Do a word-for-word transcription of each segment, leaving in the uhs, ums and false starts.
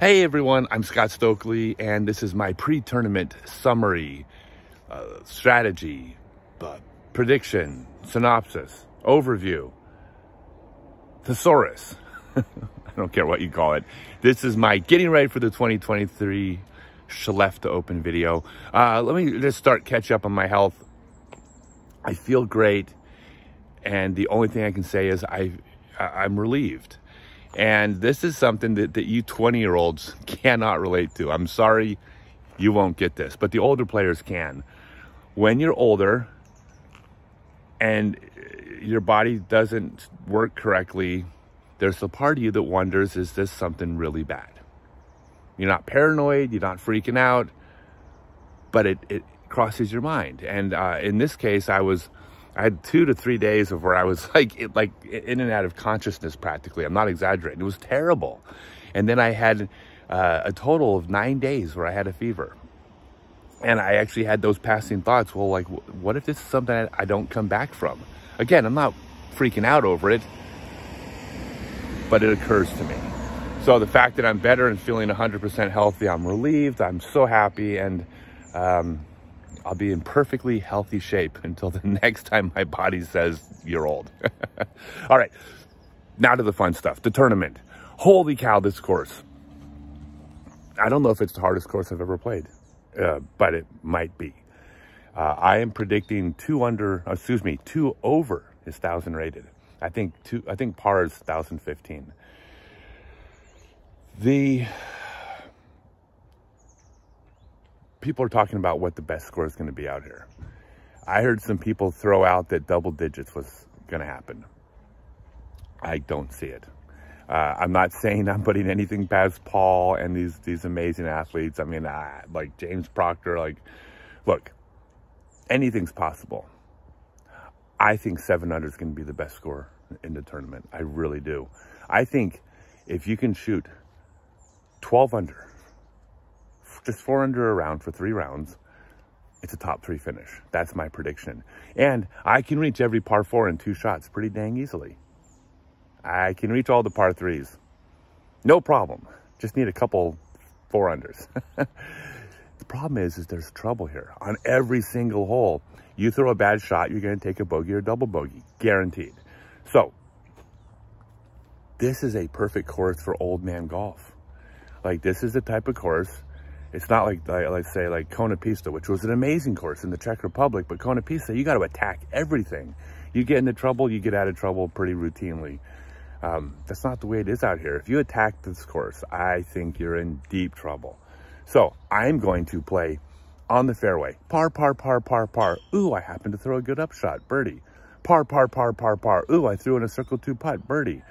Hey everyone, I'm Scott Stokely, and this is my pre-tournament summary, uh, strategy, uh, prediction, synopsis, overview, thesaurus. I don't care what you call it. This is my getting ready for the twenty twenty-three Skelleftea Open video. Uh, let me just start catch up on my health. I feel great, and the only thing I can say is I, I'm relieved. And this is something that, that you twenty year olds cannot relate to. I'm sorry, you won't get this, but the older players can. When you're older and your body doesn't work correctly, there's a part of you that wonders, is this something really bad? You're not paranoid, you're not freaking out, but it, it crosses your mind. And uh, in this case, I was I had two to three days of where I was like it, like in and out of consciousness practically. I'm not exaggerating. It was terrible. And then I had uh, a total of nine days where I had a fever. And I actually had those passing thoughts. Well, like, what if this is something I don't come back from? Again, I'm not freaking out over it, but it occurs to me. So the fact that I'm better and feeling one hundred percent healthy, I'm relieved. I'm so happy. And um, I'll be in perfectly healthy shape until the next time my body says you're old. All right, now to the fun stuff, the tournament. Holy cow, this course. I don't know if it's the hardest course I've ever played, uh, but it might be. Uh, I am predicting two under, excuse me, two over is thousand rated. I think two, I think par is one thousand fifteen. The people are talking about what the best score is going to be out here. I heard some people throw out that double digits was going to happen. I don't see it. Uh, I'm not saying I'm putting anything past Paul and these these amazing athletes. I mean, I, like James Proctor, like, look, anything's possible. I think seven under is going to be the best score in the tournament. I really do. I think if you can shoot twelve under, just four under a round for three rounds, it's a top three finish. That's my prediction. And I can reach every par four in two shots pretty dang easily. I can reach all the par threes. No problem. Just need a couple four unders. The problem is, is there's trouble here. On every single hole, you throw a bad shot, you're going to take a bogey or double bogey. Guaranteed. So, this is a perfect course for old man golf. Like, this is the type of course. It's not like, like, let's say, like Kona Pista, which was an amazing course in the Czech Republic. But Kona Pista, you got to attack everything. You get into trouble, you get out of trouble pretty routinely. Um, that's not the way it is out here. If you attack this course, I think you're in deep trouble. So I'm going to play on the fairway. Par, par, par, par, par. Ooh, I happened to throw a good upshot. Birdie. Par, par, par, par, par. Ooh, I threw in a circle two putt. Birdie.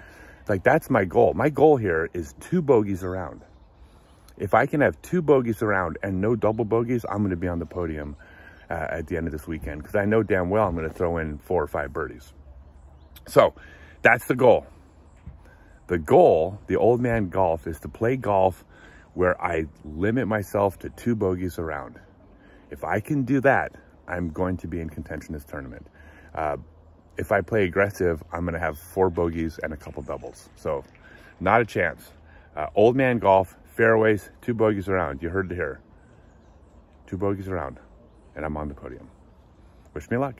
Like, that's my goal. My goal here is two bogeys around. If I can have two bogeys around and no double bogeys, I'm going to be on the podium uh, at the end of this weekend, because I know damn well I'm going to throw in four or five birdies. So that's the goal. The goal, the old man golf, is to play golf where I limit myself to two bogeys around. If I can do that, I'm going to be in contention this tournament. Uh, if I play aggressive, I'm going to have four bogeys and a couple doubles. So not a chance. Uh, old man golf. Fairways, two bogeys around. You heard it here. Two bogeys around, and I'm on the podium. Wish me luck.